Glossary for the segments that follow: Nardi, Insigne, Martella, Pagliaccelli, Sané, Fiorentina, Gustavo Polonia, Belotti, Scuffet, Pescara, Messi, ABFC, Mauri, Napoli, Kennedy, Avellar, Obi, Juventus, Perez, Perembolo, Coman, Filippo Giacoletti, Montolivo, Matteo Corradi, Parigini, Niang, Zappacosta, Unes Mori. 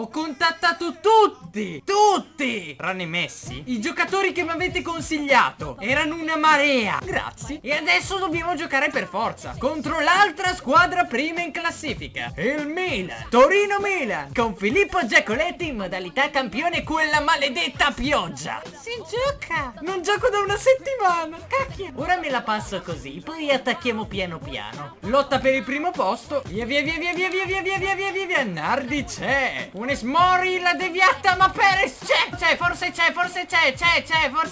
Ho contattato tutti, tranne Messi. I giocatori che mi avete consigliato erano una marea. Grazie. E adesso dobbiamo giocare per forza contro l'altra squadra prima in classifica, il Milan. Torino-Milan, con Filippo Giacoletti in modalità campione. Quella maledetta pioggia. Si gioca. Non gioco da una settimana. Cacchio. Ora me la passo così, poi attacchiamo piano piano. Lotta per il primo posto. Via. Nardi c'è. Unes Mori l'ha deviata, ma Perez c'è. Forse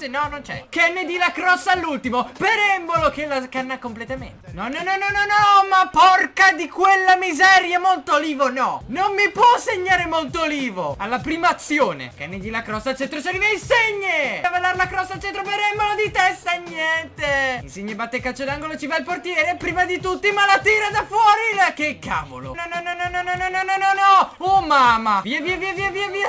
no, non c'è. Kennedy la crossa all'ultimo. Perembolo che la scanna completamente. No, ma porca di quella miseria. Montolivo no. Non mi può segnare Montolivo. Alla prima azione Kennedy la crossa al centro, si arriva Insigne. Avellar la crossa al centro, Perembolo di testa, niente. Insigne batte calcio d'angolo, ci va il portiere prima di tutti, ma la tira da fuori. Che cavolo. No. Oh mamma. Via.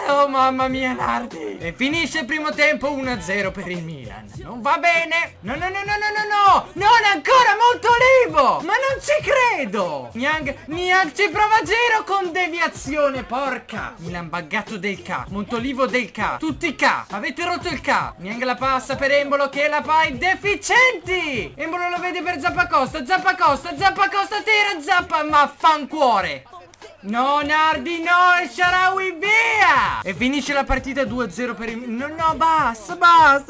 Oh mamma mia, Nardi. E finisce il primo tempo 1-0 per il Milan. Non va bene. No. Non ancora Montolivo. Ma non ci credo. Niang ci prova a giro con deviazione. Porca. Milan buggato del K. Montolivo del K. Tutti K. Avete rotto il K. Niang la passa per Embolo che la fa in deficienti. Embolo lo vede per Zappacosta. Zappacosta tira. Zappa ma fancuore. No Nardi, no, e Sharawi via! E finisce la partita 2-0 per il... No, basta,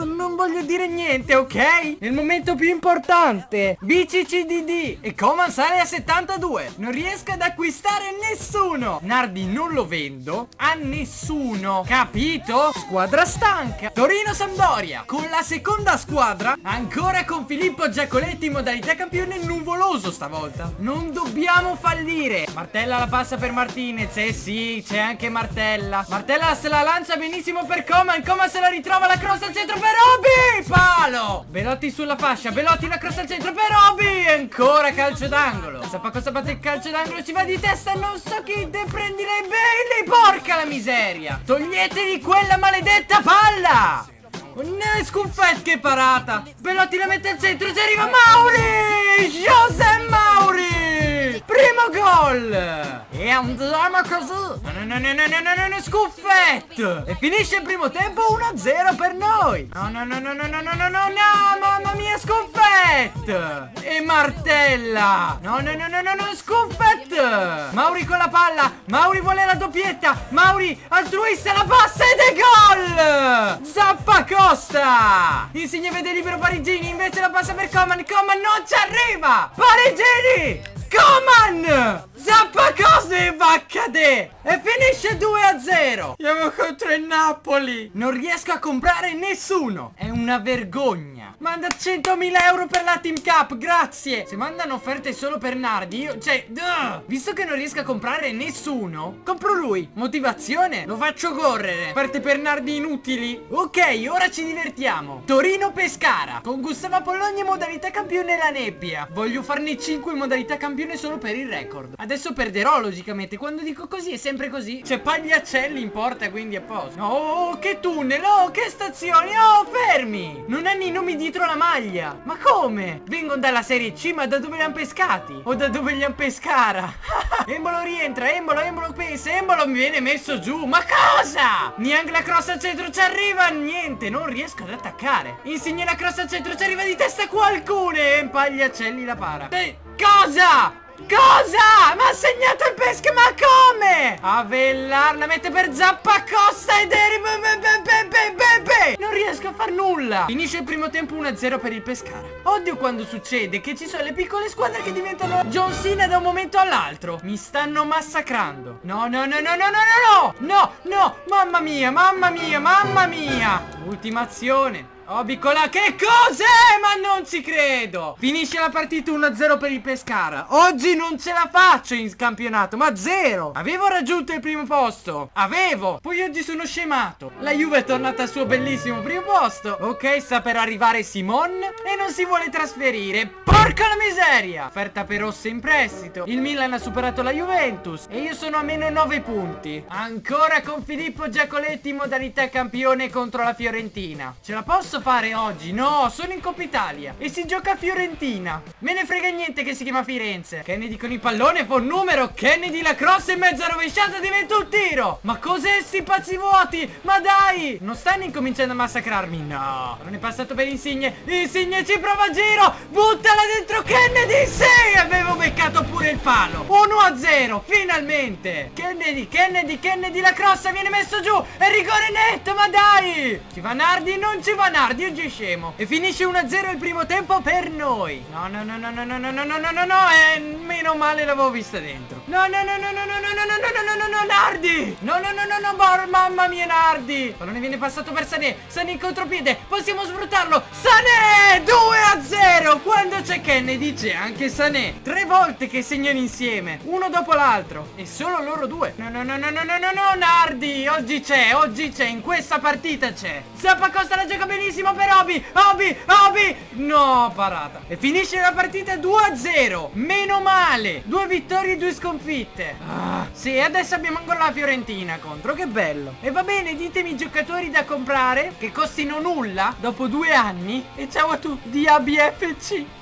non voglio dire niente, ok? Nel momento più importante, BCCDD, e Coman sale a 72. Non riesco ad acquistare nessuno. Nardi non lo vendo a nessuno, capito? Squadra stanca. Torino-Sampdoria, con la seconda squadra, ancora con Filippo Giacoletti in modalità campione, nuvoloso stavolta. Non dobbiamo fallire. Martella la passa per Martinez, eh sì, c'è anche Martella se la lancia benissimo per Coman se la ritrova, la cross al centro per Obi, palo. Belotti sulla fascia, Belotti la cross al centro per Obi, ancora calcio d'angolo. Zappacosta batte il calcio d'angolo, ci va di testa, non so chi, te prendi le belli, porca la miseria. Toglietegli quella maledetta palla. Scuffet che parata, Belotti la mette al centro, ci arriva Mauri, José Mauri, primo gol. E andiamo così. No, Scuffet. E finisce il primo tempo 1-0 per noi. No, mamma mia Scuffet. E Martella. No, Scuffet. Mauri con la palla, Mauri vuole la doppietta, Mauri altruista la passa ed è gol. Zappacosta. Insigne vede libero Parigini, invece la passa per Coman non ci arriva. Parigini, Coman, Zappacosta e va a cadere. E finisce 2-0. Andiamo contro il Napoli. Non riesco a comprare nessuno. È una vergogna. Manda 100.000 euro per la Team Cup, grazie. Se mandano offerte solo per Nardi, io, visto che non riesco a comprare nessuno, compro lui. Motivazione? Lo faccio correre. Offerte per Nardi inutili. Ok, ora ci divertiamo. Torino-Pescara, con Gustavo Polonia in modalità campione, la nebbia. Voglio farne 5 in modalità campione solo per il record. Adesso perderò logicamente. Quando dico così è sempre così. C'è Pagliaccelli in porta, quindi a posto. Oh, che tunnel, oh, che stazione, oh, fermi. Non hanno i nomi dietro la maglia. Ma come? Vengono dalla Serie C, ma da dove li hanno pescati? O da dove li hanno pescara? Embolo rientra, Embolo pensa, Embolo mi viene messo giù. Ma cosa? Niang la cross al centro, ci arriva, niente, non riesco ad attaccare. Insigne la cross al centro, ci arriva di testa qualcuno e Pagliaccelli la para. Cosa? Cosa? Ma ha segnato il pesca, ma come? Avellar la mette per Zappacosta e non riesco a far nulla. Finisce il primo tempo 1-0 per il Pescara. Odio quando succede che ci sono le piccole squadre che diventano John Cena da un momento all'altro. Mi stanno massacrando. No. Mamma mia. Ultima azione. Obi con la... Che cos'è? Ma non ci credo. Finisce la partita 1-0 per il Pescara. Oggi non ce la faccio in campionato. Ma zero. Avevo raggiunto il primo posto. Poi oggi sono scemato. La Juve è tornata al suo bellissimo primo posto. Ok, sta per arrivare Simon e non si vuole trasferire. Porca la miseria. Offerta per Rosso in prestito. Il Milan ha superato la Juventus e io sono a meno 9 punti. Ancora con Filippo Giacoletti in modalità campione contro la Fiorentina. Ce la posso posso fare oggi? No, sono in Coppa Italia e si gioca a Fiorentina. Me ne frega niente che si chiama Firenze. Kennedy con il pallone, fa un numero. Kennedy la cross in mezza rovesciata, diventa un tiro. Ma cos'è sti pazzi vuoti? Ma dai, non stanno incominciando a massacrarmi? No, non è passato per Insigne. Insigne ci prova a giro, buttala dentro Kennedy. Sì, avevo beccato pure il palo. 1-0, finalmente. Kennedy la cross viene messo giù, è rigore netto. Ma dai, ci va Nardi, non ci va Nardi, oggi è scemo. E finisce 1-0 il primo tempo per noi. No, meno male l'avevo vista dentro. No, Nardi. No, mamma mia Nardi. Pallone viene passato per Sané in contropiede, possiamo sfruttarlo. Sané, 2-0. Quando c'è Kennedy c'è anche Sané. 3 volte che segnano insieme, uno dopo l'altro, e solo loro due. No, Nardi, oggi c'è, in questa partita c'è. Zappacosta la gioca benissimo per Obi. No, parata. E finisce la partita 2-0. Meno male, 2 vittorie e 2 sconfitte. Sì, adesso abbiamo ancora la Fiorentina contro, che bello. E va bene, ditemi i giocatori da comprare che costino nulla dopo 2 anni. E ciao a tutti di ABFC.